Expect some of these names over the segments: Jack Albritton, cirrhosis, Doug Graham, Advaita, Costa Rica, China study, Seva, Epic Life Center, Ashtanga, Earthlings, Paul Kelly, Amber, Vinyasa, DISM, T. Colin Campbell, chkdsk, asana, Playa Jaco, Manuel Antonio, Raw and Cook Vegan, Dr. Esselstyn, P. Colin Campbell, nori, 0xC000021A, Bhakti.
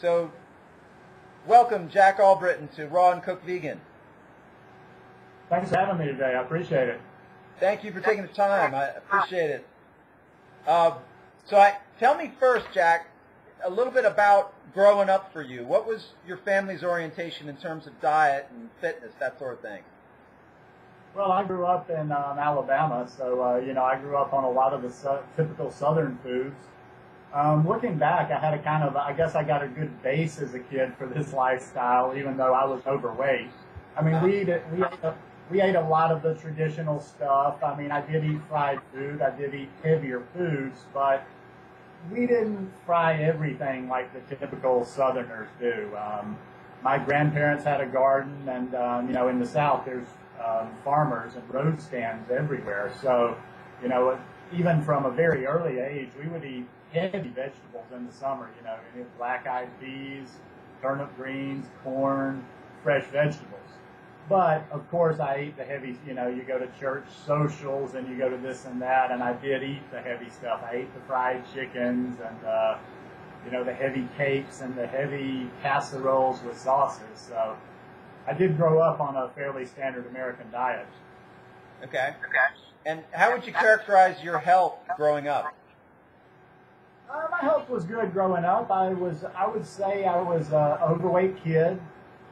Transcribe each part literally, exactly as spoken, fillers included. So, welcome Jack Albritton to Raw and Cook Vegan. Thanks for having me today. I appreciate it. Thank you for taking the time. I appreciate it. Uh, so I, tell me first, Jack, a little bit about growing up for you. What was your family's orientation in terms of diet and fitness, that sort of thing? Well, I grew up in um, Alabama, so, uh, you know, I grew up on a lot of the su typical southern foods. Um, looking back, I had a kind of, I guess I got a good base as a kid for this lifestyle, even though I was overweight. I mean, we ate, we ate, a, we ate a lot of the traditional stuff. I mean, I did eat fried food. I did eat heavier foods, but we didn't fry everything like the typical Southerners do. Um, my grandparents had a garden, and, um, you know, in the South, there's um, farmers and road stands everywhere. So, you know, even from a very early age, we would eat heavy vegetables in the summer, you know, black-eyed peas, turnip greens, corn, fresh vegetables. But, of course, I ate the heavy, you know, you go to church socials and you go to this and that, and I did eat the heavy stuff. I ate the fried chickens and, uh, you know, the heavy cakes and the heavy casseroles with sauces. So I did grow up on a fairly standard American diet. Okay. Okay. And how would you characterize your health growing up? Uh, my health was good growing up. I was, I would say I was an overweight kid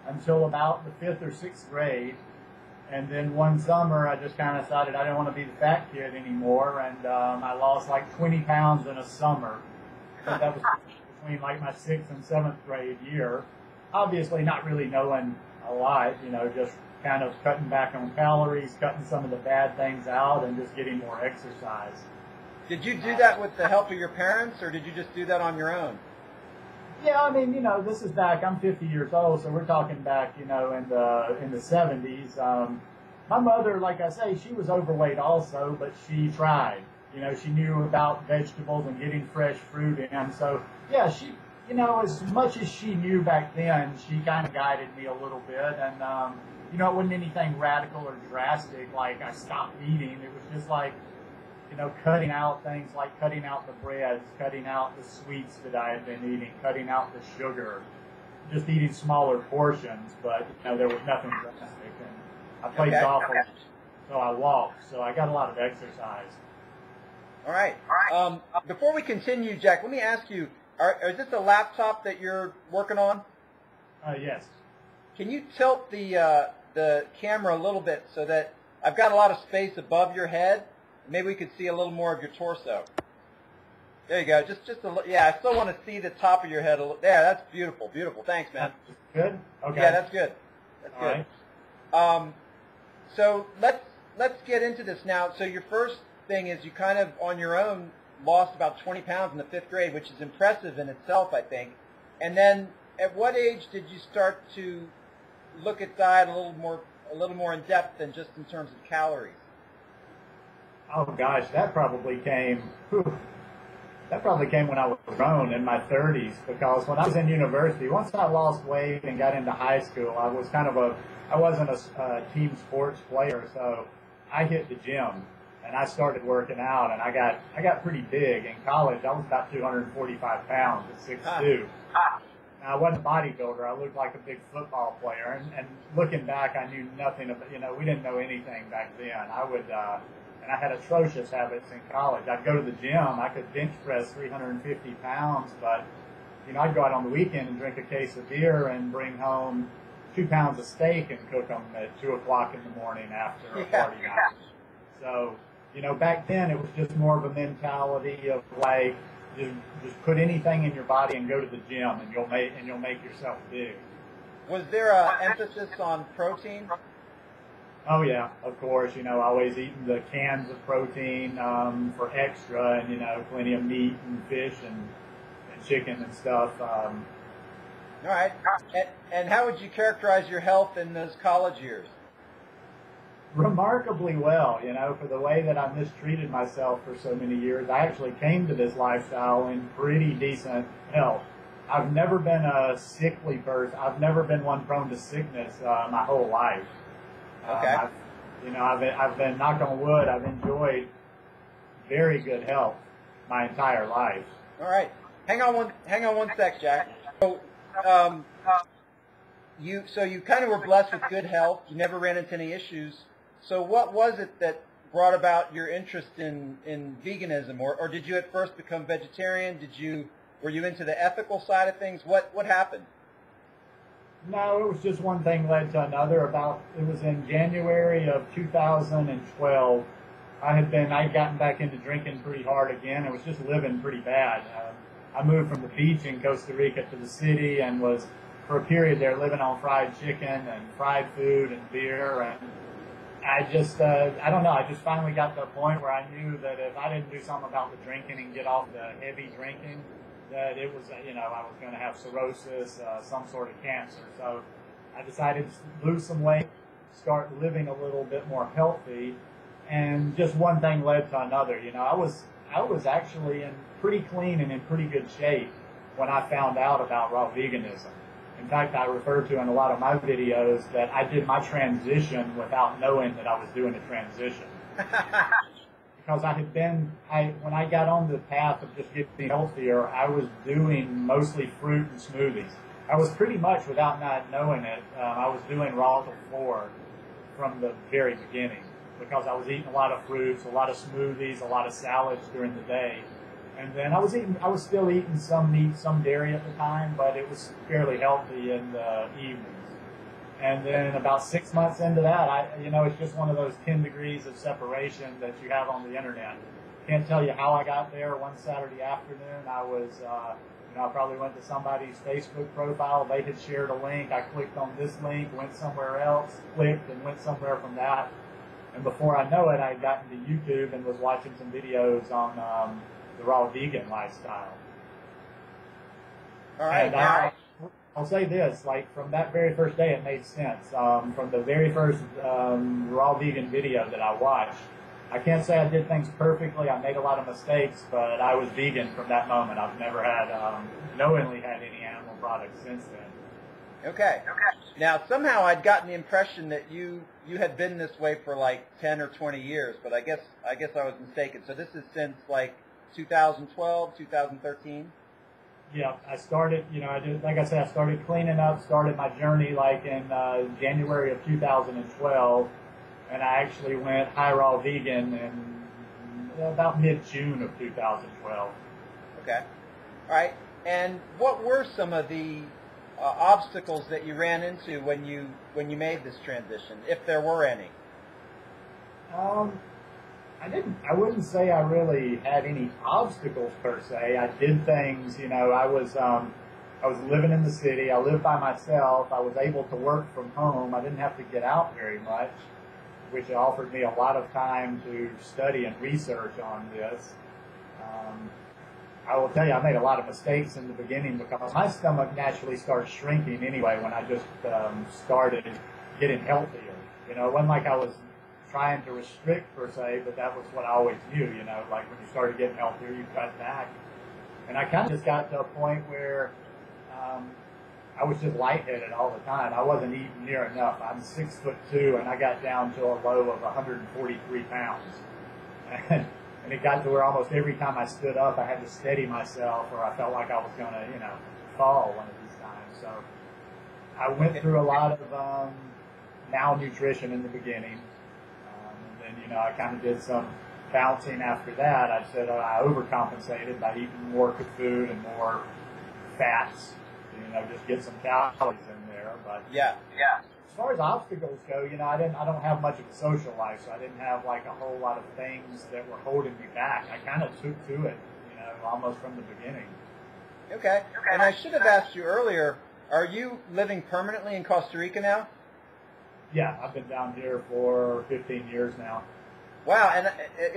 until about the fifth or sixth grade. And then one summer, I just kind of decided I didn't want to be the fat kid anymore. And um, I lost like twenty pounds in a summer. But that was between like my sixth and seventh grade year. Obviously not really knowing a lot, you know, just kind of cutting back on calories, cutting some of the bad things out, and just getting more exercise. Did you do that with the help of your parents, or did you just do that on your own? Yeah, I mean, you know, this is back, I'm fifty years old, so we're talking back, you know, in the, in the seventies. Um, my mother, like I say, she was overweight also, but she tried. You know, she knew about vegetables and getting fresh fruit in. So, yeah, she, you know, as much as she knew back then, she kind of guided me a little bit. And, um, you know, it wasn't anything radical or drastic, like I stopped eating. It was just like, you know, cutting out things like cutting out the breads, cutting out the sweets that I had been eating, cutting out the sugar, just eating smaller portions, but, you know, there was nothing drastic. And I played okay. golf, okay. so I walked, so I got a lot of exercise. All right. All right. Um, before we continue, Jack, let me ask you, are, is this a laptop that you're working on? Uh, yes. Can you tilt the, uh, the camera a little bit so that I've got a lot of space above your head? Maybe we could see a little more of your torso. There you go. Just, just a, yeah. I still want to see the top of your head. A little. Yeah, that's beautiful, beautiful. Thanks, man. Good. Okay. Yeah, that's good. That's All good. Right. Um, so let's let's get into this now. So your first thing is you kind of on your own lost about twenty pounds in the fifth grade, which is impressive in itself, I think. And then, at what age did you start to look at diet a little more, a little more in depth than just in terms of calories? Oh gosh, that probably came. Whew, that probably came when I was grown in my thirties, because when I was in university, once I lost weight and got into high school, I was kind of a, I wasn't a uh, team sports player, so I hit the gym and I started working out, and I got, I got pretty big in college. I was about two hundred forty-five pounds at six foot two. Ah. I wasn't a bodybuilder. I looked like a big football player, and, and looking back, I knew nothing about. You know, we didn't know anything back then. I would. Uh, And I had atrocious habits in college. I'd go to the gym. I could bench press three hundred fifty pounds, but, you know, I'd go out on the weekend and drink a case of beer and bring home two pounds of steak and cook them at two o'clock in the morning after a party yeah. night. So, you know, back then it was just more of a mentality of, like, just, just put anything in your body and go to the gym, and you'll make, and you'll make yourself big. Was there an emphasis on protein? Oh, yeah, of course, you know, always eating the cans of protein um, for extra, and, you know, plenty of meat and fish and, and chicken and stuff. Um. All right. And, and how would you characterize your health in those college years? Remarkably well, you know, for the way that I mistreated myself for so many years. I actually came to this lifestyle in pretty decent health. I've never been a sickly person. I've never been one prone to sickness uh, my whole life. Okay. Um, I've, you know, I've been, I've been, knock on wood, I've enjoyed very good health my entire life. All right. Hang on one, hang on one sec, Jack. So um, you so you kind of were blessed with good health. You never ran into any issues. So what was it that brought about your interest in, in veganism? Or, or did you at first become vegetarian? Did you were you into the ethical side of things? What what happened? No, it was just one thing led to another. About it was in January of two thousand twelve. I had been, I had gotten back into drinking pretty hard again. I was just living pretty bad. Uh, I moved from the beach in Costa Rica to the city and was, for a period there, living on fried chicken and fried food and beer. And I just, uh, I don't know, I just finally got to a point where I knew that if I didn't do something about the drinking and get off the heavy drinking, that it was, you know, I was going to have cirrhosis, uh, some sort of cancer. So I decided to lose some weight, start living a little bit more healthy. And just one thing led to another. You know, I was I was actually in pretty clean and in pretty good shape when I found out about raw veganism. In fact, I refer to in a lot of my videos that I did my transition without knowing that I was doing a transition. Because I had been, I when I got on the path of just getting healthier, I was doing mostly fruit and smoothies. I was pretty much, without not knowing it, uh, I was doing raw to floor from the very beginning, because I was eating a lot of fruits, a lot of smoothies, a lot of salads during the day. And then I was eating, I was still eating some meat, some dairy at the time, but it was fairly healthy in the evenings. And then about six months into that, I, you know, it's just one of those ten degrees of separation that you have on the internet. Can't tell you how I got there. One Saturday afternoon, I was, uh, you know, I probably went to somebody's Facebook profile. They had shared a link. I clicked on this link, went somewhere else, clicked, and went somewhere from that. And before I know it, I had gotten to YouTube and was watching some videos on um, the raw vegan lifestyle. All right. And I, I'll say this, like from that very first day, it made sense. Um, from the very first um, raw vegan video that I watched, I can't say I did things perfectly. I made a lot of mistakes, but I was vegan from that moment. I've never had, um, knowingly had any animal products since then. Okay. Okay. Now, somehow I'd gotten the impression that you you had been this way for like ten or twenty years, but I guess I guess I was mistaken. So this is since like two thousand twelve, two thousand thirteen. Yeah, I started. You know, I did, like I said, I started cleaning up, started my journey like in uh, January of two thousand twelve, and I actually went high raw vegan in about mid-June of two thousand twelve. Okay. All right. And what were some of the Uh, obstacles that you ran into when you when you made this transition, if there were any? Um, I didn't. I wouldn't say I really had any obstacles per se. I did things. You know, I was um, I was living in the city. I lived by myself. I was able to work from home. I didn't have to get out very much, which offered me a lot of time to study and research on this. Um, I will tell you, I made a lot of mistakes in the beginning because my stomach naturally started shrinking anyway when I just um, started getting healthier. You know, it wasn't like I was trying to restrict per se, but that was what I always knew, you know, like when you started getting healthier, you cut back. And I kind of just got to a point where um, I was just lightheaded all the time. I wasn't eating near enough. I'm six foot two, and I got down to a low of one hundred forty-three pounds. And And it got to where almost every time I stood up, I had to steady myself, or I felt like I was going to, you know, fall one of these times. So I went through a lot of um, malnutrition in the beginning. Um, and then, you know, I kind of did some bouncing after that. I said uh, I overcompensated by eating more food and more fats, you know, just get some calories in there. But yeah, yeah. As far as obstacles go, you know, I didn't, I don't have much of a social life, so I didn't have like a whole lot of things that were holding me back. I kind of took to it, you know, almost from the beginning. Okay. Okay. And I should have asked you earlier, are you living permanently in Costa Rica now? Yeah, I've been down here for fifteen years now. Wow. And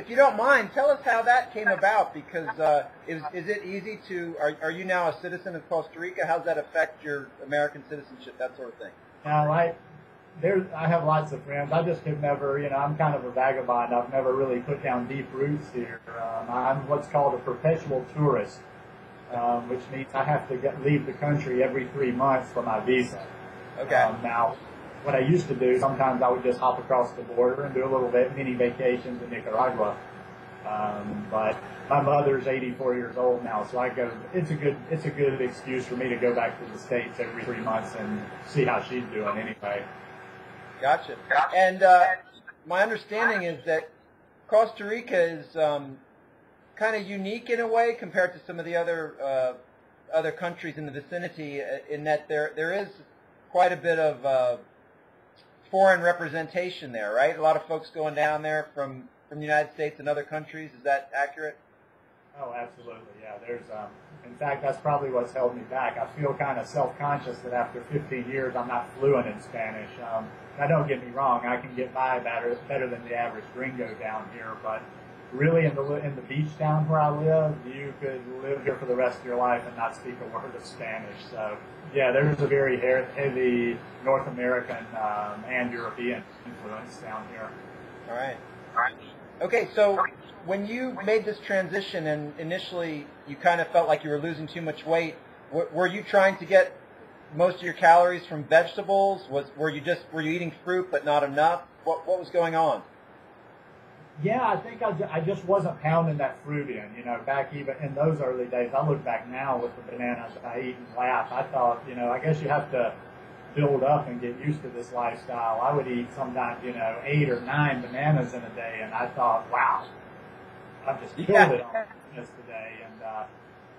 if you don't mind, tell us how that came about, because uh, is, is it easy to, are, are you now a citizen of Costa Rica? How does that affect your American citizenship, that sort of thing? Now, I, there's, I have lots of friends. I just have never, you know, I'm kind of a vagabond. I've never really put down deep roots here. Um, I'm what's called a perpetual tourist, um, which means I have to get, leave the country every three months for my visa. Okay. Um, now, what I used to do, sometimes I would just hop across the border and do a little bit mini vacations in Nicaragua. Um, but My mother's eighty-four years old now, so I go. It's a good. It's a good excuse for me to go back to the States every three months and see how she's doing anyway. Gotcha. And uh, my understanding is that Costa Rica is um, kind of unique in a way compared to some of the other uh, other countries in the vicinity, in that there there is quite a bit of uh, foreign representation there, right? A lot of folks going down there from from the United States and other countries. Is that accurate? Oh, absolutely, yeah. There's, um, in fact, that's probably what's held me back. I feel kind of self-conscious that after fifteen years, I'm not fluent in Spanish. Um, now, don't get me wrong, I can get by better, better than the average gringo down here, but really in the in the beach town where I live, you could live here for the rest of your life and not speak a word of Spanish. So, yeah, there's a very heavy North American um, and European influence down here. All right. All right. Okay, so when you made this transition and initially you kind of felt like you were losing too much weight, were you trying to get most of your calories from vegetables? Was were you just were you eating fruit but not enough? What what was going on? Yeah, I think I, I just wasn't pounding that fruit in. You know, back even in those early days, I look back now with the bananas that I eat and laugh. I thought, you know, I guess you have to build up and get used to this lifestyle. I would eat sometimes, you know, eight or nine bananas in a day, and I thought, wow, I've just killed yeah. it on this today. And, uh,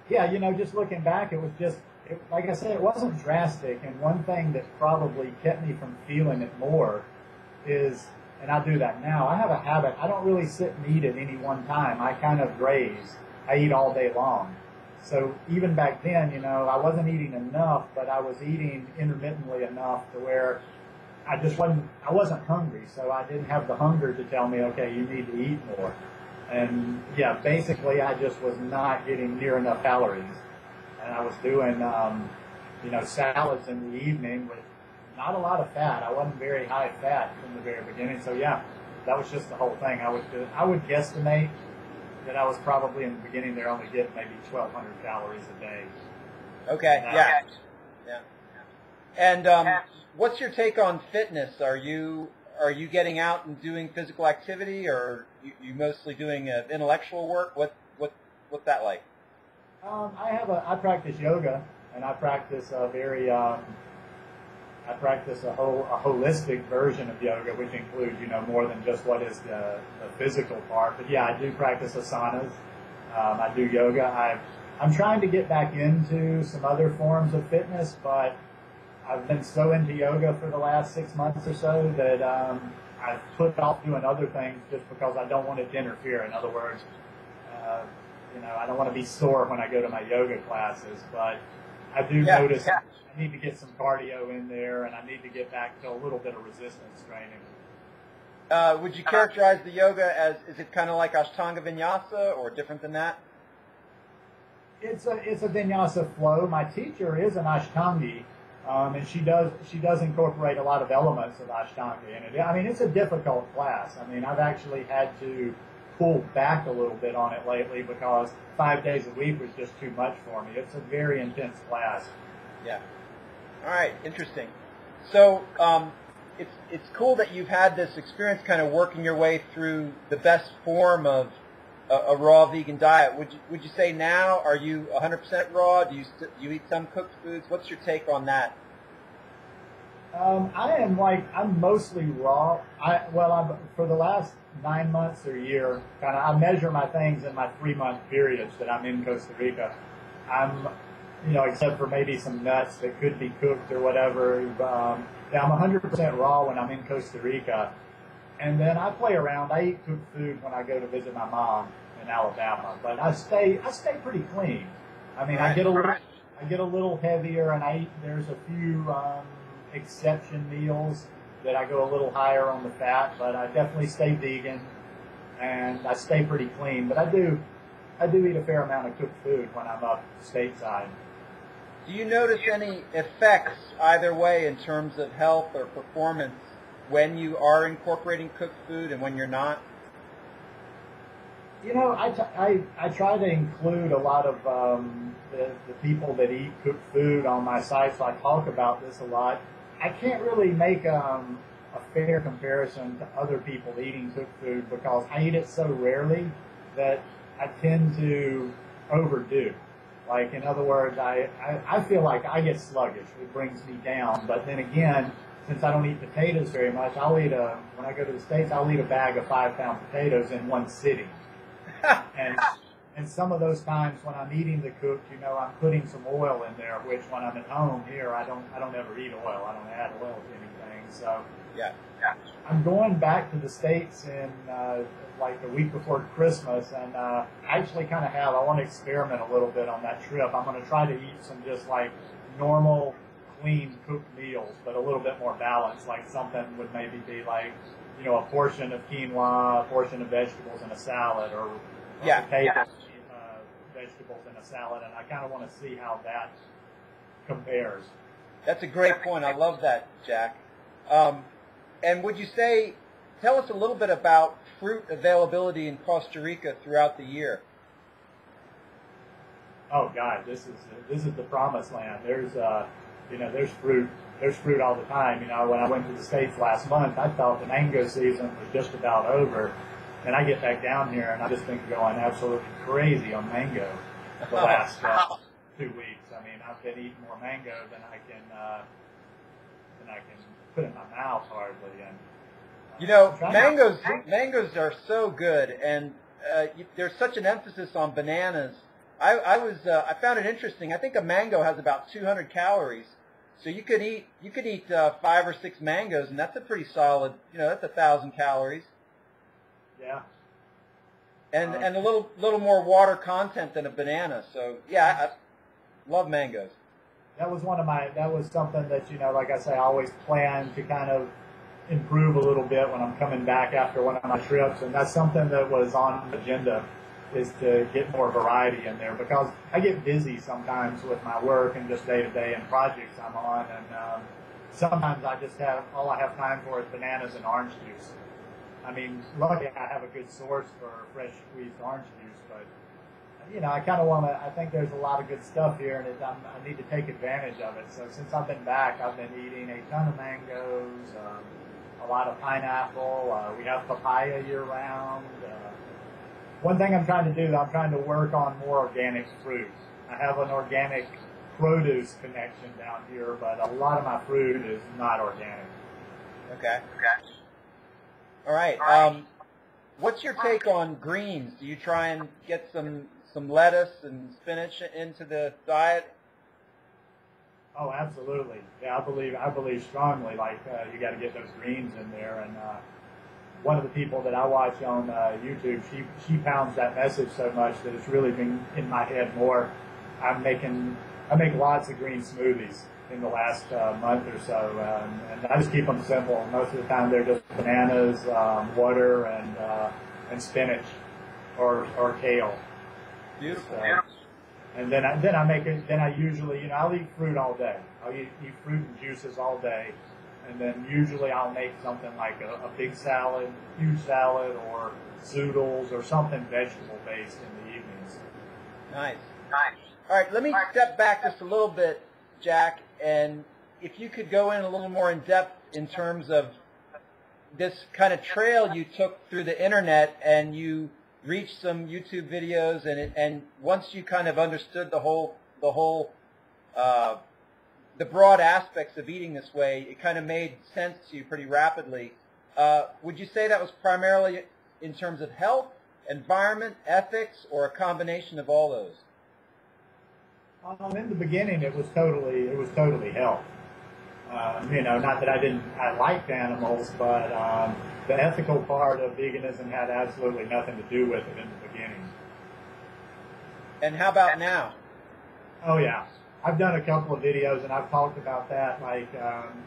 yeah, you know, just looking back, it was just, it, like I said, it wasn't drastic, and one thing that probably kept me from feeling it more is, and I do that now, I have a habit, I don't really sit and eat at any one time. I kind of graze. I eat all day long. So even back then, you know, I wasn't eating enough, but I was eating intermittently enough to where I just wasn't, I wasn't hungry. So I didn't have the hunger to tell me, okay, you need to eat more. And yeah, basically I just was not getting near enough calories. And I was doing, um, you know, salads in the evening with not a lot of fat. I wasn't very high fat from the very beginning. So yeah, that was just the whole thing. I would, I would guesstimate that I was probably in the beginning there only getting maybe twelve hundred calories a day. Okay, uh, yeah. yeah. And um, what's your take on fitness? Are you are you getting out and doing physical activity, or you, you mostly doing uh, intellectual work? What what what's that like? Um, I have a I practice yoga, and I practice a very um, I practice a whole a holistic version of yoga, which includes, you know, more than just what is the, the physical part. But yeah, I do practice asanas. Um, I do yoga. I've, I'm trying to get back into some other forms of fitness, but I've been so into yoga for the last six months or so that um, I've put off doing other things just because I don't want it to interfere. In other words, uh, you know, I don't want to be sore when I go to my yoga classes, but I do yeah, notice yeah. I need to get some cardio in there, and I need to get back to a little bit of resistance training. Uh, would you characterize the yoga as, is it kind of like Ashtanga Vinyasa or different than that? It's a, it's a Vinyasa flow. My teacher is an Ashtangi, um, and she does she does incorporate a lot of elements of Ashtanga in it. I mean, it's a difficult class. I mean, I've actually had to pull back a little bit on it lately because five days a week was just too much for me. It's a very intense class. Yeah. All right, interesting. So um, it's it's cool that you've had this experience, kind of working your way through the best form of a, a raw vegan diet. Would you would you say now are you one hundred percent raw? Do you st you eat some cooked foods? What's your take on that? Um, I am like I'm mostly raw. I well, I'm, for the last nine months or year, kind of I measure my things in my three month periods that I'm in Costa Rica. I'm You know, except for maybe some nuts that could be cooked or whatever. Um, yeah, I'm one hundred percent raw when I'm in Costa Rica. And then I play around. I eat cooked food when I go to visit my mom in Alabama. But I stay, I stay pretty clean. I mean, I get a little, I get a little heavier, and I eat. There's a few um, exception meals that I go a little higher on the fat, but I definitely stay vegan, and I stay pretty clean. But I do, I do eat a fair amount of cooked food when I'm up stateside. Do you notice any effects either way in terms of health or performance when you are incorporating cooked food and when you're not? You know, I, t I, I try to include a lot of um, the, the people that eat cooked food on my site, so I talk about this a lot. I can't really make um, a fair comparison to other people eating cooked food because I eat it so rarely that I tend to overdo. Like, in other words, I, I, I feel like I get sluggish. It brings me down. But then again, since I don't eat potatoes very much, I'll eat a, when I go to the States, I'll eat a bag of five-pound potatoes in one sitting. and and some of those times when I'm eating the cooked, you know, I'm putting some oil in there, which when I'm at home here, I don't I don't ever eat oil. I don't add oil to anything. So yeah, yeah. I'm going back to the States in uh, like the week before Christmas, and uh, I actually kind of have, I want to experiment a little bit on that trip. I'm going to try to eat some just like normal, clean, cooked meals, but a little bit more balanced, like something would maybe be like, you know, a portion of quinoa, a portion of vegetables in a salad, or, or yeah, potatoes, yeah. Uh, vegetables in a salad, and I kind of want to see how that compares. That's a great point. I love that, Jack. Um, and would you say, tell us a little bit about fruit availability in Costa Rica throughout the year. Oh God, this is this is the promised land. There's uh, you know, there's fruit. There's fruit all the time. You know, when I went to the States last month, I thought the mango season was just about over. And I get back down here, and I've just been going absolutely crazy on mango the last uh, two weeks. I mean, I've been eating more mango than I can uh, than I can put in my mouth hardly. And uh, you know, mangoes mangoes are so good, and uh, you, there's such an emphasis on bananas. I, I was uh, I found it interesting. I think a mango has about two hundred calories. So you could eat you could eat uh, five or six mangoes, and that's a pretty solid, you know, that's a thousand calories. Yeah. And um, and a little little more water content than a banana. So yeah, I love mangoes. That was one of my that was something that, you know, like I say, I always plan to kind of improve a little bit when I'm coming back after one of my trips, and that's something that was on the agenda, is to get more variety in there, because I get busy sometimes with my work and just day-to-day and projects I'm on, and um, sometimes I just have, all I have time for is bananas and orange juice. I mean, luckily I have a good source for fresh squeezed orange juice, but, you know, I kind of want to, I think there's a lot of good stuff here, and it, I'm, I need to take advantage of it. So since I've been back, I've been eating a ton of mangoes, um, a lot of pineapple, uh, we have papaya year-round. Uh, One thing I'm trying to do, I'm trying to work on more organic fruit. I have an organic produce connection down here, but a lot of my fruit is not organic. Okay. Okay. All right. Um, what's your take on greens? Do you try and get some, some lettuce and spinach into the diet? Oh, absolutely. Yeah, I believe I believe strongly. Like uh, you got to get those greens in there, and. Uh, One of the people that I watch on uh, YouTube, she, she pounds that message so much that it's really been in my head more. I'm making, I make lots of green smoothies in the last uh, month or so, um, and I just keep them simple. Most of the time they're just bananas, um, water, and uh, and spinach or or kale. Beautiful. So, and then I, then I make it. Then I usually, you know, I'll eat fruit all day. I'll eat, eat fruit and juices all day. And then usually I'll make something like a, a big salad, huge salad, or zoodles, or something vegetable-based in the evenings. Nice. Nice. All right, let me step back just a little bit, Jack, and if you could go in a little more in depth in terms of this kind of trail you took through the internet, and you reached some YouTube videos, and it, and once you kind of understood the whole the whole. Uh, the broad aspects of eating this way, it kind of made sense to you pretty rapidly. Uh, would you say that was primarily in terms of health, environment, ethics, or a combination of all those? Um, in the beginning, it was totally it was totally health. Uh, you know, not that I didn't I liked animals, but um, the ethical part of veganism had absolutely nothing to do with it in the beginning. And how about now? Oh yeah. I've done a couple of videos, and I've talked about that. Like, um,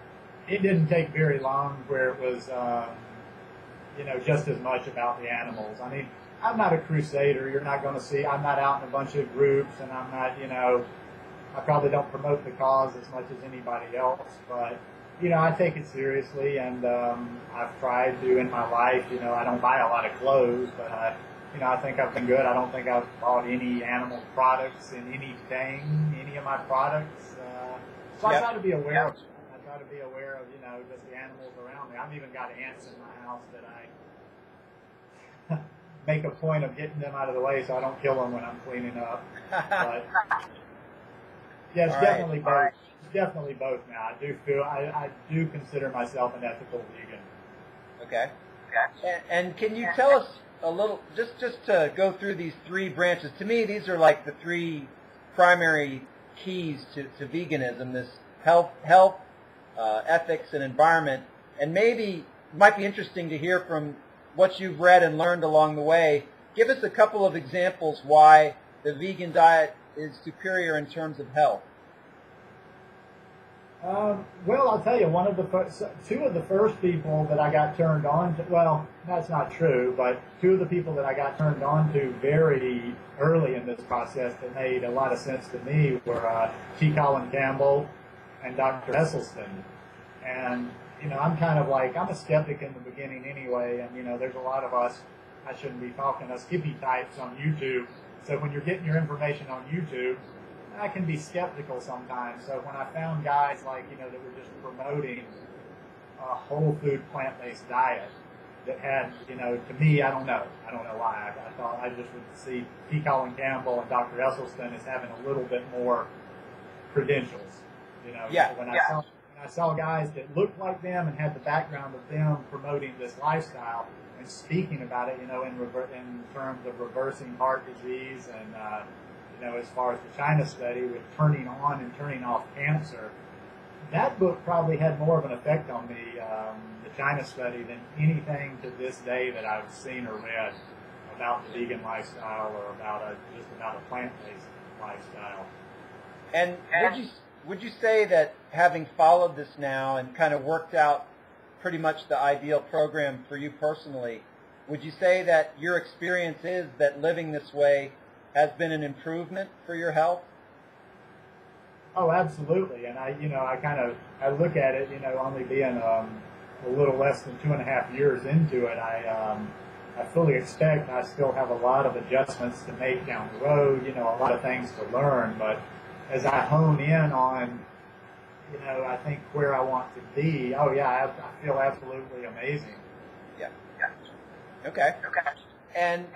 it didn't take very long where it was, um, you know, just as much about the animals. I mean, I'm not a crusader. You're not going to see. I'm not out in a bunch of groups, and I'm not, you know, I probably don't promote the cause as much as anybody else. But, you know, I take it seriously, and um, I've tried to in my life. You know, I don't buy a lot of clothes, but I, you know, I think I've been good. I don't think I've bought any animal products in anything, any of my products. Uh, so yep. I try to be aware yep. of it. I try to be aware of, you know, just the animals around me. I've even got ants in my house that I make a point of getting them out of the way so I don't kill them when I'm cleaning up. But yes, yeah, definitely right. both. Right. Definitely both. Now I do feel I, I do consider myself an ethical vegan. Okay. Okay. And, and can you tell us a little, just just to go through these three branches? To me, these are like the three primary keys to, to veganism: this health, health, uh, ethics, and environment. And maybe it might be interesting to hear from what you've read and learned along the way. Give us a couple of examples why the vegan diet is superior in terms of health. Um, well, I'll tell you, one of the first, two of the first people that I got turned on to, well, that's not true, but two of the people that I got turned on to very early in this process that made a lot of sense to me were uh, T. Colin Campbell and Doctor Esselstyn. And, you know, I'm kind of like, I'm a skeptic in the beginning anyway, and, you know, there's a lot of us, I shouldn't be talking, us hippie types on YouTube. So when you're getting your information on YouTube, I can be skeptical sometimes. So when I found guys like, you know, that were just promoting a whole food plant-based diet that had, you know, to me, I don't know. I don't know why. I, I thought I just would see P. Colin Campbell and Doctor Esselstyn as having a little bit more credentials. You know, yeah, so when, yeah. I saw, when I saw guys that looked like them and had the background of them promoting this lifestyle and speaking about it, you know, in, rever in terms of reversing heart disease and, uh, know, as far as the China study with turning on and turning off cancer, that book probably had more of an effect on me, um, the China study, than anything to this day that I've seen or read about the vegan lifestyle or about a, just about a plant-based lifestyle. And would you, would you say that having followed this now and kind of worked out pretty much the ideal program for you personally, would you say that your experience is that living this way has been an improvement for your health? Oh, absolutely. And I, you know, I kind of, I look at it, you know, only being um, a little less than two and a half years into it, I, um, I fully expect I still have a lot of adjustments to make down the road, you know, a lot of things to learn. But as I hone in on, you know, I think where I want to be, oh yeah, I, I feel absolutely amazing. Yeah. Yeah. Okay. Okay. And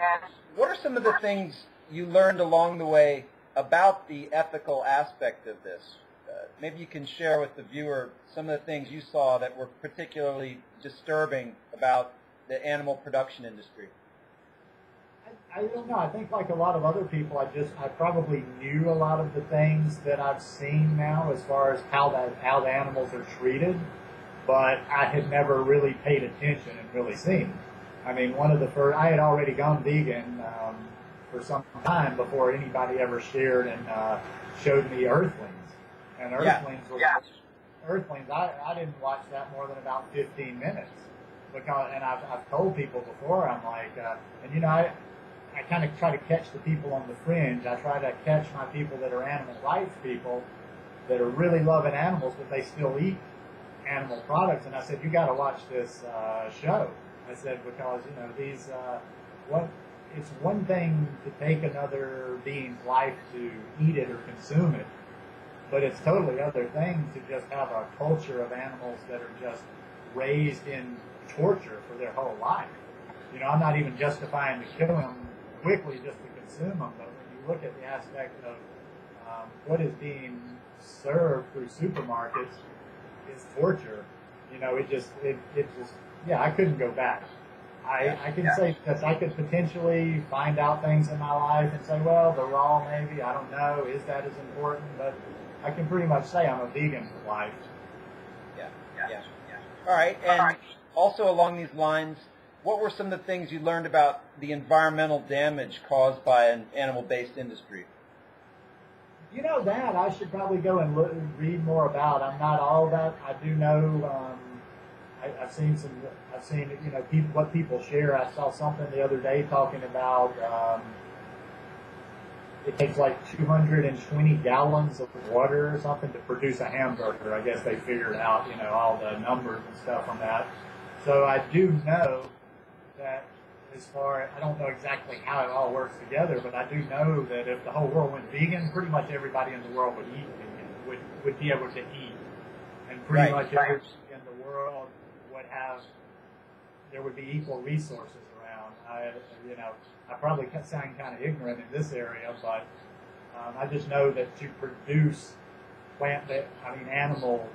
what are some of the things you learned along the way about the ethical aspect of this? Uh, maybe you can share with the viewer some of the things you saw that were particularly disturbing about the animal production industry. I, I don't know. I think like a lot of other people, I just, I probably knew a lot of the things that I've seen now as far as how the, how the animals are treated, but I had never really paid attention and really seen. I mean, one of the first, I had already gone vegan, um, for some time before anybody ever shared and uh, showed me Earthlings. And Earthlings, yeah. Were, yeah. Earthlings I, I didn't watch that more than about fifteen minutes. Because, and I've, I've told people before, I'm like, uh, and you know, I, I kind of try to catch the people on the fringe. I try to catch my people that are animal rights people that are really loving animals, but they still eat animal products. And I said, you got to watch this uh, show. I said, because, you know, these, uh, what... it's one thing to take another being's life to eat it or consume it, but it's totally other thing to just have a culture of animals that are just raised in torture for their whole life. You know, I'm not even justifying to kill them quickly just to consume them, but when you look at the aspect of um, what is being served through supermarkets is torture. You know, it just, it, it just, yeah, I couldn't go back. I, I can yeah. say this, I could potentially find out things in my life and say, well, the raw maybe, I don't know, is that as important? But I can pretty much say I'm a vegan for life. Yeah, yeah, yeah. All right, and All right. also along these lines, what were some of the things you learned about the environmental damage caused by an animal-based industry? You know, that I should probably go and look, read more about. I'm not all that. I do know... Um, I've seen some, I've seen, you know, people, what people share. I saw something the other day talking about um, it takes like two hundred twenty gallons of water or something to produce a hamburger. I guess they figured out, you know, all the numbers and stuff on that. So I do know that as far, I don't know exactly how it all works together, but I do know that if the whole world went vegan, pretty much everybody in the world would eat, would, would be able to eat. And pretty right. much everybody in the world have there would be equal resources around. I, you know, I probably sound kind of ignorant in this area, but um, I just know that to produce plant, I mean, animal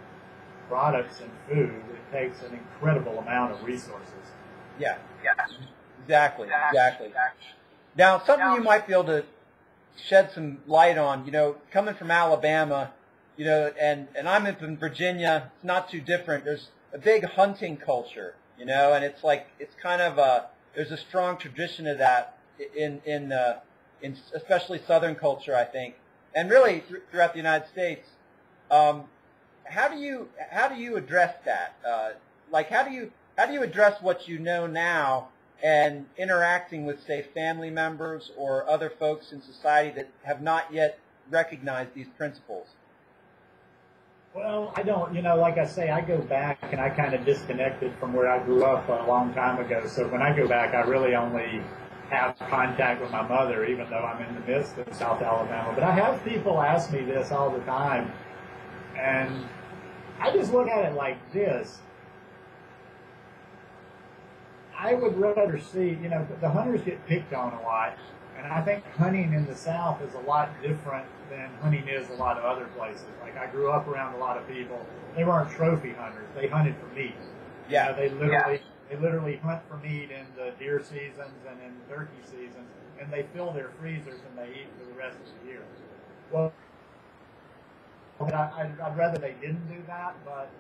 products and food, it takes an incredible amount of resources. Yeah. Yeah. Exactly. Exactly. Now, something you might be able to shed some light on, you know, coming from Alabama, you know, and, and I'm in Virginia, it's not too different. There's a big hunting culture, you know, and it's like, it's kind of a, there's a strong tradition of that in, in, uh, in especially Southern culture, I think, and really th throughout the United States. Um, how do you, how do you address that? Uh, like, how do you, how do you address what you know now and interacting with, say, family members or other folks in society that have not yet recognized these principles? Well, I don't, you know, like I say, I go back and I kind of disconnected from where I grew up a long time ago. So when I go back, I really only have contact with my mother, even though I'm in the midst of South Alabama. But I have people ask me this all the time, and I just look at it like this. I would rather see, you know, the hunters get picked on a lot, and I think hunting in the South is a lot different than hunting is a lot of other places. Like, I grew up around a lot of people. They weren't trophy hunters. They hunted for meat. Yeah. You know, they literally yeah. they literally hunt for meat in the deer seasons and in the turkey seasons, and they fill their freezers and they eat for the rest of the year. Well, I, I'd rather they didn't do that, but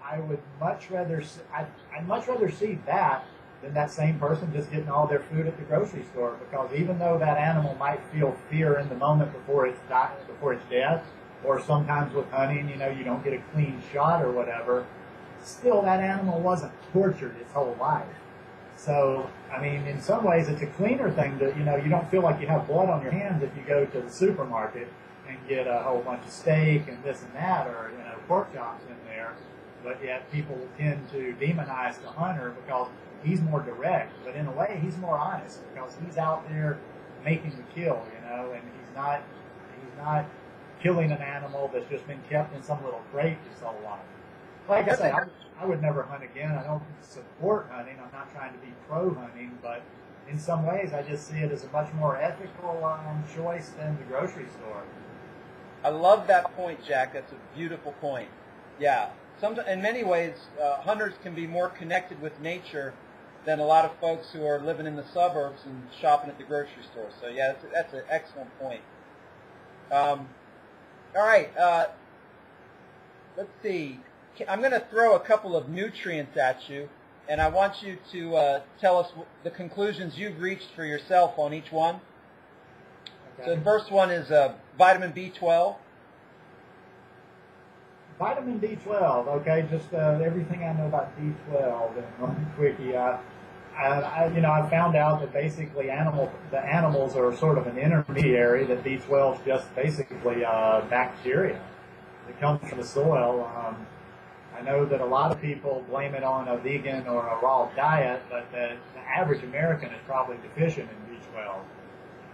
I would much rather I'd, I'd much rather see that than that same person just getting all their food at the grocery store, because even though that animal might feel fear in the moment before it's die, before it's death, or sometimes with hunting, you know, you don't get a clean shot or whatever, still that animal wasn't tortured its whole life. So, I mean, in some ways it's a cleaner thing to, you know, you don't feel like you have blood on your hands if you go to the supermarket and get a whole bunch of steak and this and that, or, you know, pork chops in there, but yet people tend to demonize the hunter because he's more direct, but in a way he's more honest because he's out there making the kill, you know, and he's not he's not killing an animal that's just been kept in some little crate his whole life. Like I say, I, I would never hunt again. I don't support hunting. I'm not trying to be pro-hunting, but in some ways I just see it as a much more ethical um, choice than the grocery store. I love that point, Jack. That's a beautiful point. Yeah. Some, in many ways, uh, hunters can be more connected with nature than a lot of folks who are living in the suburbs and shopping at the grocery store. So, yeah, that's, a, that's an excellent point. Um, all right. Uh, let's see. I'm going to throw a couple of nutrients at you, and I want you to uh, tell us the conclusions you've reached for yourself on each one. Okay. So the first one is uh, vitamin B twelve. Vitamin B twelve, okay, just uh, everything I know about B twelve and one quickie. Uh, I, I, you know, I found out that basically animal, the animals are sort of an intermediary, that B twelve is just basically uh, bacteria that comes from the soil. Um, I know that a lot of people blame it on a vegan or a raw diet, but the, the average American is probably deficient in B twelve.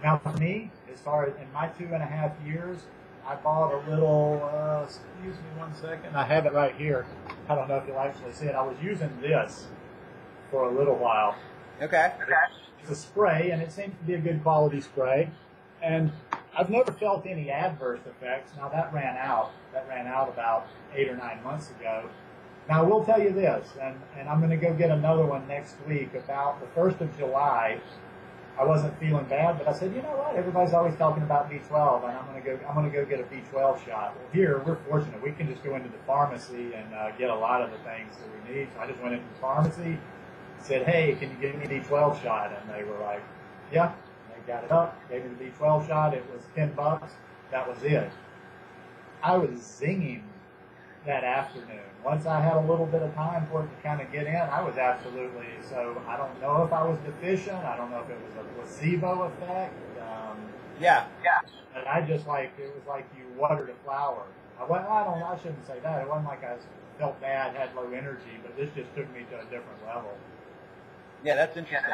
Now for me, as far as in my two and a half years, I bought a little, uh, excuse me one second, I have it right here. I don't know if you'll actually see it. I was using this for a little while. Okay. It's a spray, and it seems to be a good quality spray. And I've never felt any adverse effects. Now, that ran out. That ran out about eight or nine months ago. Now, I will tell you this, and, and I'm going to go get another one next week. About the first of July, I wasn't feeling bad, but I said, you know what? Everybody's always talking about B twelve, and I'm gonna go. I'm gonna go get a B twelve shot. Well, here we're fortunate; we can just go into the pharmacy and uh, get a lot of the things that we need. So I just went into the pharmacy, said, "Hey, can you give me a B twelve shot?" And they were like, "Yeah." And they got it up, gave me the B twelve shot. It was ten bucks. That was it. I was zinging that afternoon. Once I had a little bit of time for it to kind of get in, I was absolutely, so I don't know if I was deficient. I don't know if it was a placebo effect. Um, yeah, yeah. But I just like, it was like you watered a flower. I, well, I, don't, I shouldn't say that. It wasn't like I felt bad, had low energy, but this just took me to a different level. Yeah, that's interesting.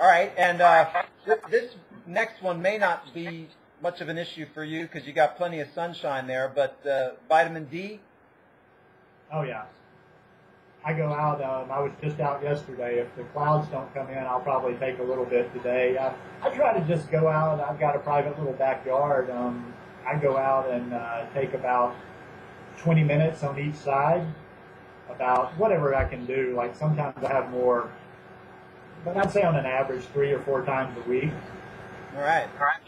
All right, and uh, th this next one may not be much of an issue for you because you got plenty of sunshine there, but uh, vitamin D? Oh, yeah. I go out, uh, and I was just out yesterday. If the clouds don't come in, I'll probably take a little bit today. I, I try to just go out. I've got a private little backyard. Um, I go out and uh, take about twenty minutes on each side, about whatever I can do. Like sometimes I have more, but I'd say on an average three or four times a week. All right. All right.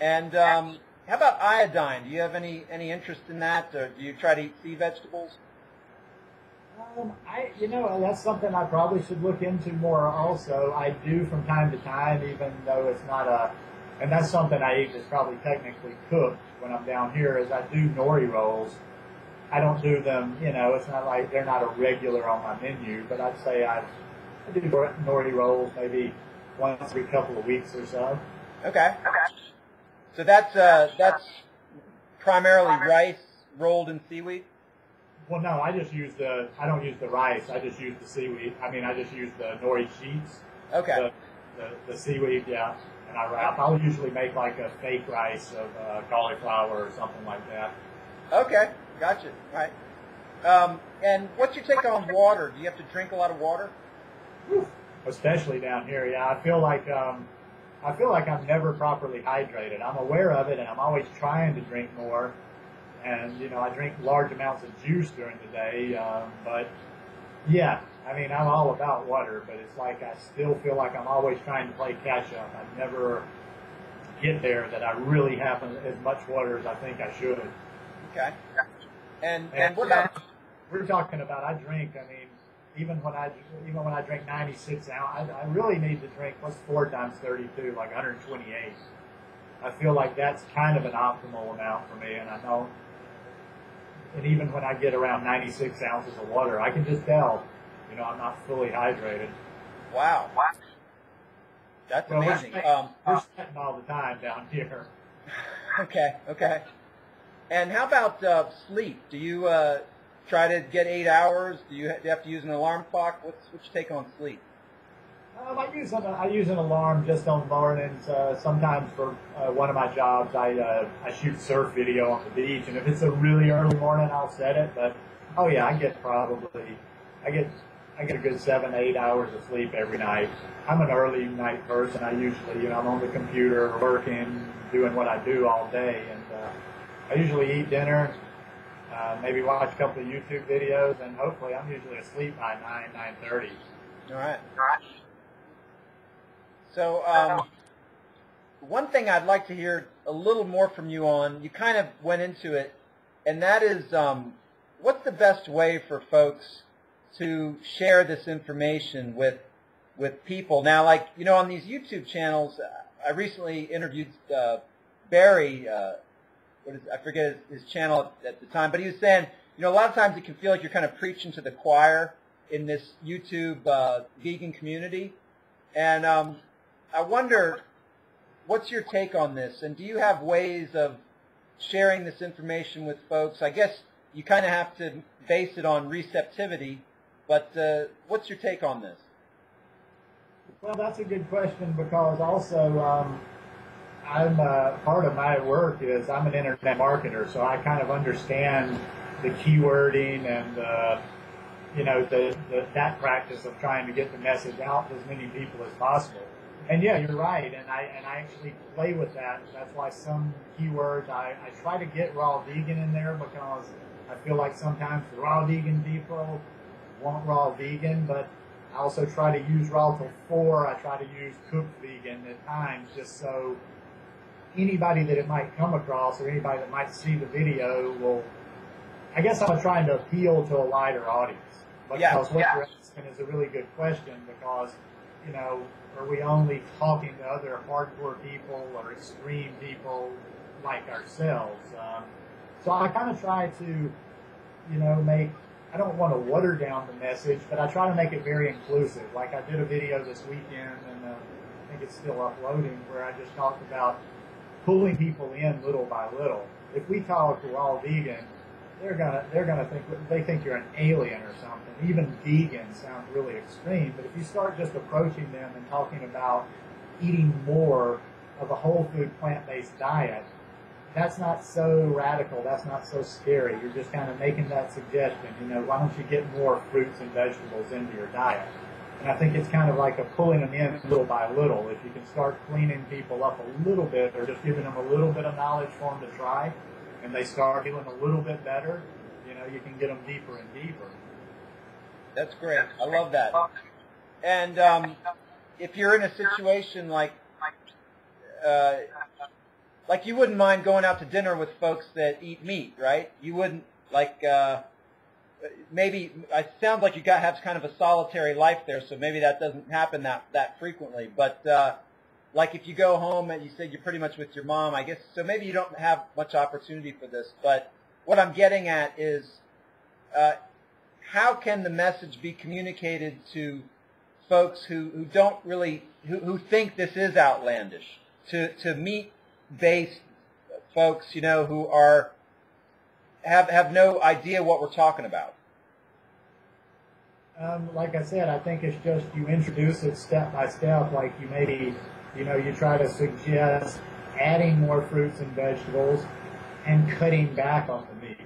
And um, how about iodine? Do you have any, any interest in that? Or do you try to eat sea vegetables? Um, I, you know, that's something I probably should look into more also. I do from time to time, even though it's not a, and that's something I eat that's probably technically cooked when I'm down here, is I do nori rolls. I don't do them, you know, it's not like they're not a regular on my menu, but I'd say I, I do nori rolls maybe once every couple of weeks or so. Okay. Okay. So that's, uh, that's primarily rice rolled in seaweed? Well, no, I just use the, I don't use the rice, I just use the seaweed. I mean, I just use the nori sheets. Okay. The, the, the seaweed, yeah, and I wrap. I'll usually make like a fake rice of uh, cauliflower or something like that. Okay, gotcha, all right. Um, and what's your take on water? Do you have to drink a lot of water? Whew. Especially down here, yeah. I feel like, um, I feel like I'm never properly hydrated. I'm aware of it, and I'm always trying to drink more. And, you know, I drink large amounts of juice during the day, um, but, yeah, I mean, I'm all about water, but it's like I still feel like I'm always trying to play catch-up. I never get there that I really have as much water as I think I should. Okay. And, and, and we're, not, we're talking about, I drink, I mean, even when I, even when I drink ninety-six ounce, I, I really need to drink, what's four times thirty-two, like one hundred twenty-eight. I feel like that's kind of an optimal amount for me, and I know. And even when I get around ninety-six ounces of water, I can just tell, you know, I'm not fully hydrated. Wow. Wow. That's well, amazing. We're, um, we're sweating all the time down here. Okay, okay. And how about uh, sleep? Do you uh, try to get eight hours? Do you have to use an alarm clock? What's, what's your take on sleep? Um, I use an, I use an alarm just on mornings. Uh, sometimes for uh, one of my jobs, I uh, I shoot surf video on the beach, and if it's a really early morning, I'll set it. But oh yeah, I get probably I get I get a good seven eight hours of sleep every night. I'm an early night person. I usually you know I'm on the computer working, doing what I do all day, and uh, I usually eat dinner, uh, maybe watch a couple of YouTube videos, and hopefully I'm usually asleep by nine nine thirty. All right. All right. So um, one thing I'd like to hear a little more from you on, you kind of went into it, and that is um, what's the best way for folks to share this information with with people? Now, like, you know, on these YouTube channels, I recently interviewed uh, Barry, uh, what is, I forget his, his channel at, at the time, but he was saying, you know, a lot of times it can feel like you're kind of preaching to the choir in this YouTube uh, vegan community. And um, I wonder, what's your take on this? And do you have ways of sharing this information with folks? I guess you kind of have to base it on receptivity, but uh, what's your take on this? Well, that's a good question, because also um, I'm uh, part of my work is I'm an internet marketer, so I kind of understand the keywording and uh, you know, the, the, that practice of trying to get the message out to as many people as possible. And yeah, you're right, and I and I actually play with that. That's why some keywords, I, I try to get raw vegan in there, because I feel like sometimes raw vegan people want raw vegan, but I also try to use raw till four. I try to use cooked vegan at times, just so anybody that it might come across or anybody that might see the video will, I guess I'm trying to appeal to a wider audience. Because yeah, what yeah. you're asking is a really good question, because, you know, are we only talking to other hardcore people or extreme people like ourselves? Um, so I kind of try to, you know, make, I don't want to water down the message, but I try to make it very inclusive. Like I did a video this weekend, and uh, I think it's still uploading, where I just talked about pulling people in little by little. If we talk to all vegan, They're gonna, they're gonna think, they think you're an alien or something. Even vegan sounds really extreme, but if you start just approaching them and talking about eating more of a whole food plant-based diet, that's not so radical, that's not so scary. You're just kind of making that suggestion, you know, why don't you get more fruits and vegetables into your diet? And I think it's kind of like a pulling them in little by little. If you can start cleaning people up a little bit or just giving them a little bit of knowledge for them to try, and they start doing a little bit better, you know, you can get them deeper and deeper. That's great. I love that. And um, if you're in a situation like, uh, like you wouldn't mind going out to dinner with folks that eat meat, right? You wouldn't, like, uh, maybe, it sounds like you got have kind of a solitary life there, so maybe that doesn't happen that, that frequently. But, uh, like, if you go home and you said you're pretty much with your mom, I guess, so maybe you don't have much opportunity for this. But what I'm getting at is, uh, how can the message be communicated to folks who, who don't really, who, who think this is outlandish, to, to meat-based folks, you know, who are, have, have no idea what we're talking about? Um, like I said, I think it's just you introduce it step by step, like you maybe, you know, you try to suggest adding more fruits and vegetables and cutting back on the meat.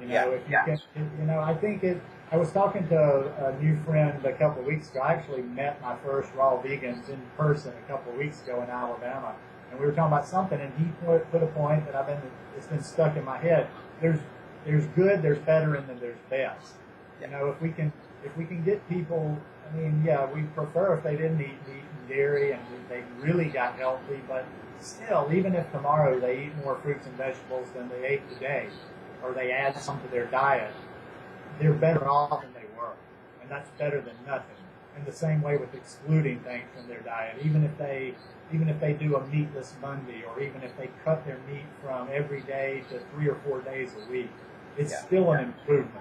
You know, yeah, if you yeah. can, you know, I think it, I was talking to a, a new friend a couple of weeks ago. I actually met my first raw vegans in person a couple of weeks ago in Alabama, and we were talking about something, and he put, put a point that I've been, it's been stuck in my head. There's, there's good, there's better, and then there's best. You know, if we can, if we can get people, I mean, yeah, we prefer if they didn't eat meat and dairy and they really got healthy, but still, even if tomorrow they eat more fruits and vegetables than they ate today, or they add some to their diet, they're better off than they were, and that's better than nothing. In the same way with excluding things from their diet, even if they, even if they do a meatless Monday, or even if they cut their meat from every day to three or four days a week, it's yeah. still an improvement.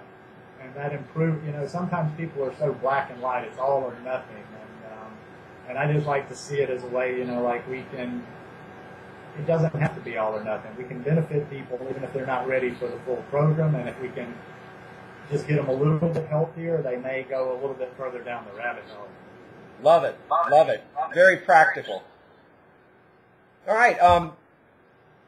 And that improve, you know, sometimes people are so black and white, it's all or nothing. And um, and I just like to see it as a way, you know, like we can. It doesn't have to be all or nothing. We can benefit people even if they're not ready for the full program, and if we can just get them a little bit healthier, they may go a little bit further down the rabbit hole. Love it. Love, Love it. it. Love Very it. practical. All right. Um,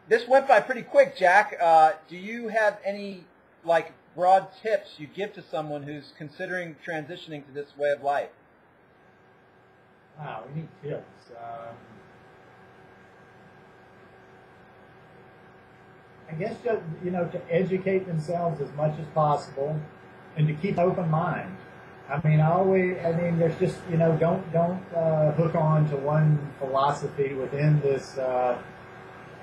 this went by pretty quick, Jack. Uh, do you have any, like, broad tips you give to someone who's considering transitioning to this way of life? Wow, we need tips. Um, I guess, to, you know, to educate themselves as much as possible and to keep an open mind. I mean, I always, I mean, there's just, you know, don't, don't uh, hook on to one philosophy within this uh,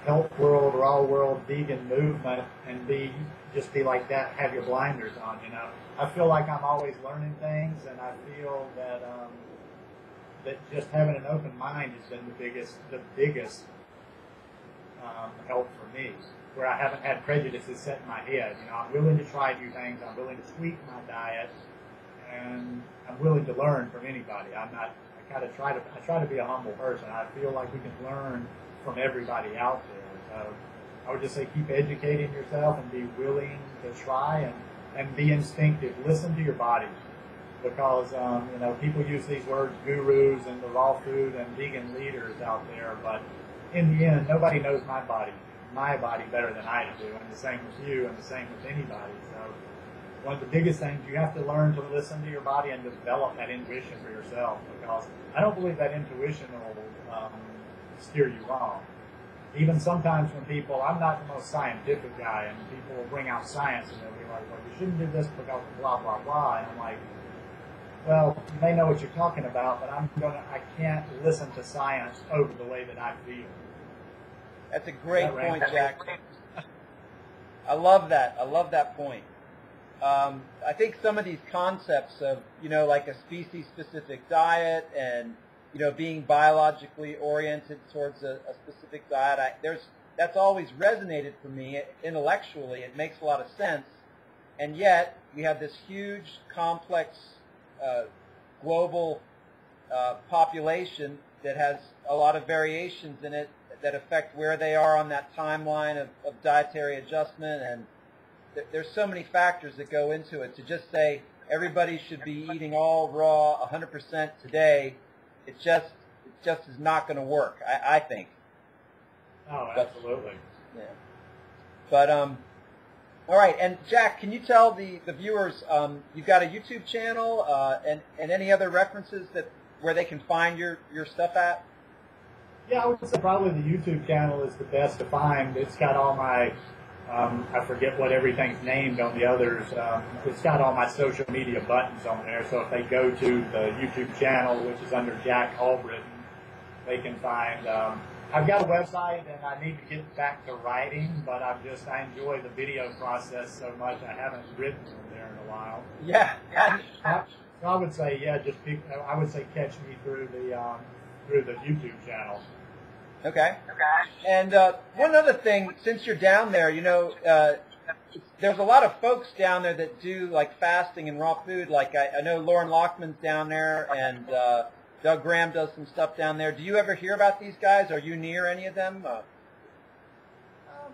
health world, raw world, vegan movement and be, just be like that, have your blinders on, you know. I feel like I'm always learning things, and I feel that, um, that just having an open mind has been the biggest, the biggest um, help for me, where I haven't had prejudices set in my head. You know, I'm willing to try new things. I'm willing to tweak my diet, and I'm willing to learn from anybody. I'm not. I kind of try to. I try to be a humble person. I feel like we can learn from everybody out there. So I would just say keep educating yourself and be willing to try and and be instinctive. Listen to your body, because um, you know, people use these words, gurus and the raw food and vegan leaders out there, but in the end, nobody knows my body. my body better than I do, and the same with you, and the same with anybody. So one of the biggest things, you have to learn to listen to your body and develop that intuition for yourself, because I don't believe that intuition will um, steer you wrong. Even sometimes when people, I'm not the most scientific guy, and people will bring out science, and they'll be like, well, you shouldn't do this because blah, blah, blah, and I'm like, well, you may know what you're talking about, but I'm gonna, I can't listen to science over the way that I feel. That's a great that point, Jack. I love that. I love that point. Um, I think some of these concepts of, you know, like a species-specific diet and, you know, being biologically oriented towards a, a specific diet, I, there's, that's always resonated for me intellectually. It makes a lot of sense. And yet, we have this huge, complex, uh, global uh, population that has a lot of variations in it that affect where they are on that timeline of, of dietary adjustment, and th there's so many factors that go into it. To just say everybody should be eating all raw one hundred percent today, it just it just is not going to work. I, I think. Oh, absolutely. But, yeah. But um, all right. And Jack, can you tell the the viewers um, you've got a YouTube channel uh, and and any other references that where they can find your your stuff at? Yeah, I would say probably the YouTube channel is the best to find. It's got all my um, I forget what everything's named on the others. Um, it's got all my social media buttons on there. So if they go to the YouTube channel, which is under Jack Albritton, they can find. Um, I've got a website, and I need to get back to writing, but I'm just, I enjoy the video process so much. I haven't written in there in a while. Yeah. I, I would say, yeah, just pick, I would say catch me through the um, through the YouTube channel. Okay. Okay. And uh, one other thing, since you're down there, you know, uh, there's a lot of folks down there that do like fasting and raw food. Like I, I know Lauren Lockman's down there, and uh, Doug Graham does some stuff down there. Do you ever hear about these guys? Are you near any of them? Uh, um,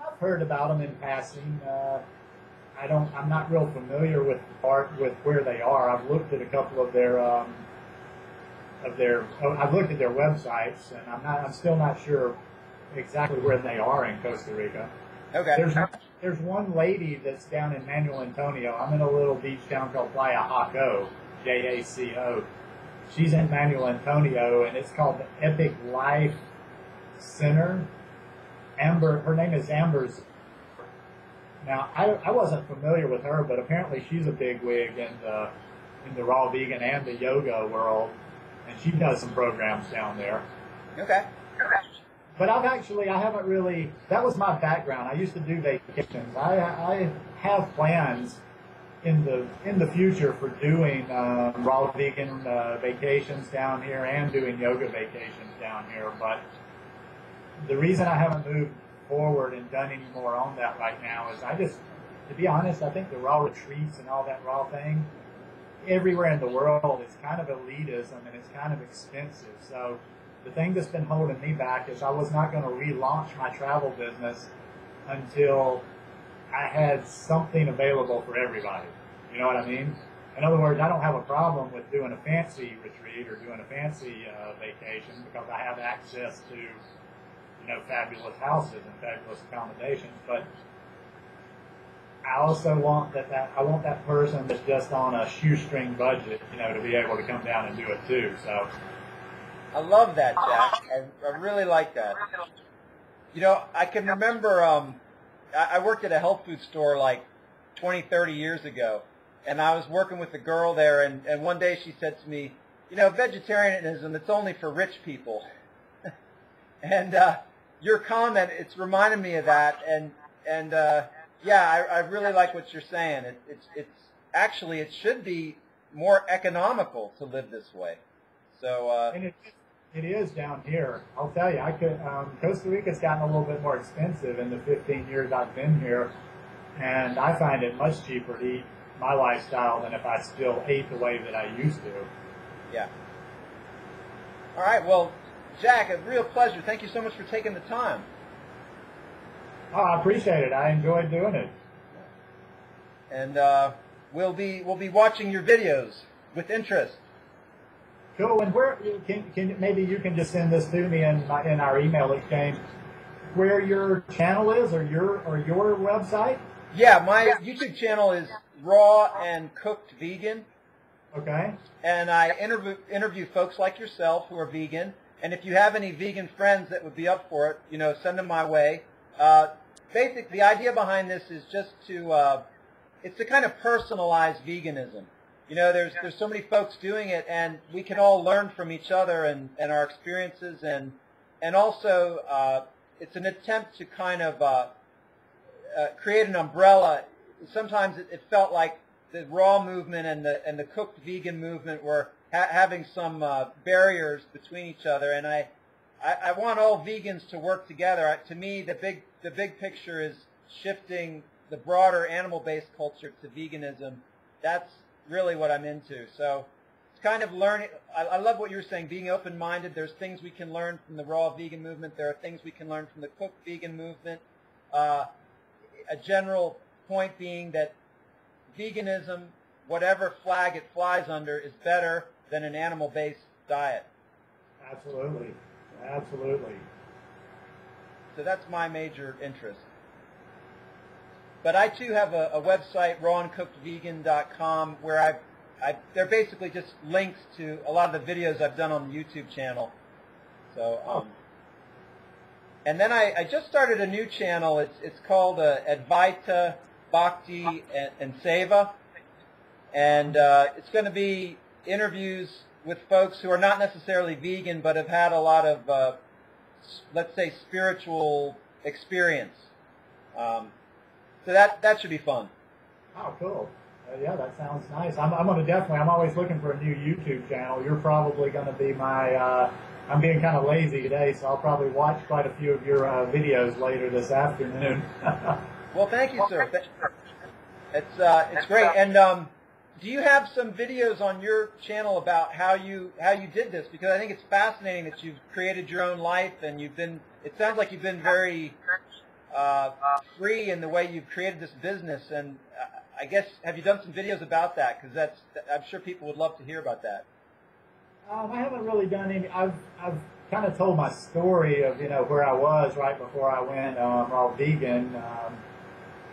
I've heard about them in passing. Uh, I don't. I'm not real familiar with art with where they are. I've looked at a couple of their um, of their. I've looked at their websites, and I'm not. I'm still not sure exactly where they are in Costa Rica. Okay. There's there's one lady that's down in Manuel Antonio. I'm in a little beach town called Playa Jaco, J A C O. She's in Manuel Antonio, and it's called the Epic Life Center. Amber, her name is Amber's. Now, I, I wasn't familiar with her, but apparently she's a bigwig in the, in the raw vegan and the yoga world, and she does some programs down there. Okay. But I've actually, I haven't really, that was my background. I used to do vacations. I, I have plans in the in the future for doing uh, raw vegan uh, vacations down here and doing yoga vacations down here, but the reason I haven't moved forward and done any more on that right now is I just, to be honest, I think the raw retreats and all that raw thing everywhere in the world is kind of elitism and it's kind of expensive. So the thing that's been holding me back is I was not going to relaunch my travel business until I had something available for everybody. You know what I mean? In other words, I don't have a problem with doing a fancy retreat or doing a fancy uh, vacation because I have access to, you know, fabulous houses and fabulous accommodations. But I also want that, that I want that person that's just on a shoestring budget, you know, to be able to come down and do it too. So I love that, Jack. I, I really like that. You know, I can remember. Um, I worked at a health food store like twenty, thirty years ago, and I was working with a girl there, and, and one day she said to me, you know, vegetarianism, it's only for rich people. and uh, your comment, it's reminded me of that, and and uh, yeah, I, I really like what you're saying. It, it's, it's actually, it should be more economical to live this way. So. Uh, and it, It is down here. I'll tell you, I could. Um, Costa Rica's gotten a little bit more expensive in the fifteen years I've been here, and I find it much cheaper to eat my lifestyle than if I still ate the way that I used to. Yeah. All right. Well, Jack, a real pleasure. Thank you so much for taking the time. Oh, I appreciate it. I enjoyed doing it. And uh, we'll be we'll be watching your videos with interest. Cool, and where can, can maybe you can just send this to me in my, in our email exchange, where your channel is or your or your website. Yeah, my YouTube channel is Raw and Cooked Vegan. Okay. And I interview interview folks like yourself who are vegan, and if you have any vegan friends that would be up for it, you know, send them my way. Uh, basically, the idea behind this is just to uh, it's to kind of personalize veganism. You know, there's there's so many folks doing it, and we can all learn from each other and, and our experiences, and and also uh, it's an attempt to kind of uh, uh, create an umbrella. Sometimes it, it felt like the raw movement and the and the cooked vegan movement were ha having some uh, barriers between each other, and I, I I want all vegans to work together. I, to me, the big the big picture is shifting the broader animal-based culture to veganism. That's really what I'm into. So it's kind of learning. I, I love what you're saying, being open-minded. There's things we can learn from the raw vegan movement. There are things we can learn from the cooked vegan movement. Uh, a general point being that veganism, whatever flag it flies under, is better than an animal-based diet. Absolutely. Absolutely. So that's my major interest. But I too have a, a website, raw and cooked vegan dot com, where I've, I've, they're basically just links to a lot of the videos I've done on the YouTube channel. So, um, oh. And then I, I just started a new channel. It's, it's called uh, Advaita, Bhakti, and, and Seva. And uh, it's going to be interviews with folks who are not necessarily vegan but have had a lot of, uh, let's say, spiritual experience. Um, so that, that should be fun. Oh, cool. Uh, yeah, that sounds nice. I'm, I'm going to definitely, I'm always looking for a new YouTube channel. You're probably going to be my, uh, I'm being kind of lazy today, so I'll probably watch quite a few of your uh, videos later this afternoon. Well, thank you, sir. It's, uh, it's great. And um, do you have some videos on your channel about how you, how you did this? Because I think it's fascinating that you've created your own life and you've been, it sounds like you've been very uh, free in the way you've created this business. And I guess, have you done some videos about that? Because that's, I'm sure people would love to hear about that. Um, I haven't really done any. I've, I've kind of told my story of, you know, where I was right before I went um, raw vegan. Um,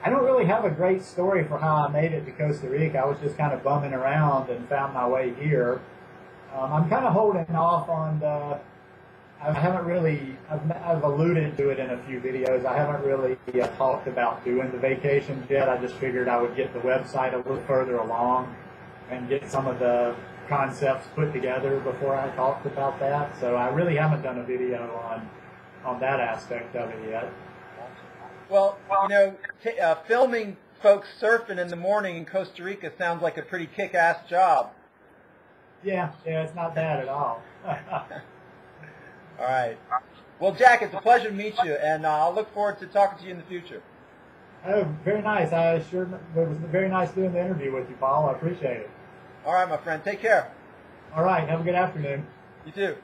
I don't really have a great story for how I made it to Costa Rica. I was just kind of bumming around and found my way here. Um, I'm kind of holding off on the, I haven't really, I've, I've alluded to it in a few videos. I haven't really uh, talked about doing the vacations yet. I just figured I would get the website a little further along and get some of the concepts put together before I talked about that. So I really haven't done a video on on that aspect of it yet. Well, you know, t uh, filming folks surfing in the morning in Costa Rica sounds like a pretty kick-ass job. Yeah, yeah, it's not bad at all. All right. Well, Jack, it's a pleasure to meet you, and uh, I'll look forward to talking to you in the future. Oh, very nice. I sure it was very nice doing the interview with you, Paul. I appreciate it. All right, my friend. Take care. All right. Have a good afternoon. You too.